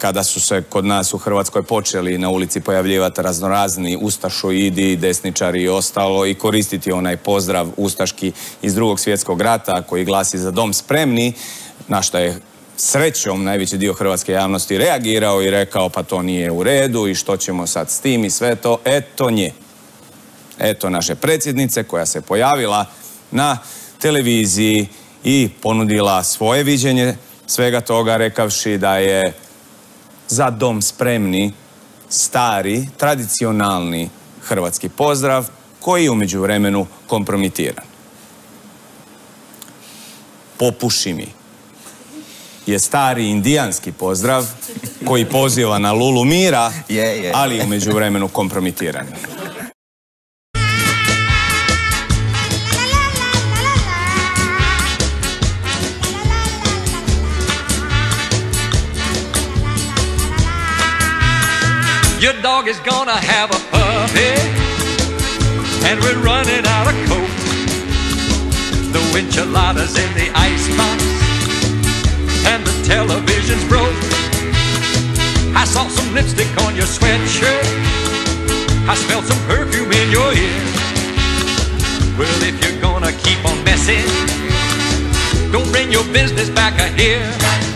kada su se kod nas u Hrvatskoj počeli na ulici pojavljivati raznorazni ustašoidi, desničari i ostalo i koristiti onaj pozdrav ustaški iz Drugog svjetskog rata koji glasi "Za dom spremni", na što je srećom najveći dio hrvatske javnosti reagirao i rekao pa to nije u redu i što ćemo sad s tim i sve to. Eto nje. Eto naše predsjednice koja se pojavila na televiziji i ponudila svoje viđenje svega toga rekavši da je "Za dom spremni" stari, tradicionalni hrvatski pozdrav koji je u međuvremenu kompromitiran. "Popuši mi" je stari indijanski pozdrav koji poziva na lulu mira, ali je u međuvremenu kompromitiran. Your dog is gonna have a puppy, and we're running out of coke. The enchiladas in the icebox, and the television's broke. I saw some lipstick on your sweatshirt, I smelled some perfume in your ear. Well, if you're gonna keep on messing, don't bring your business back here.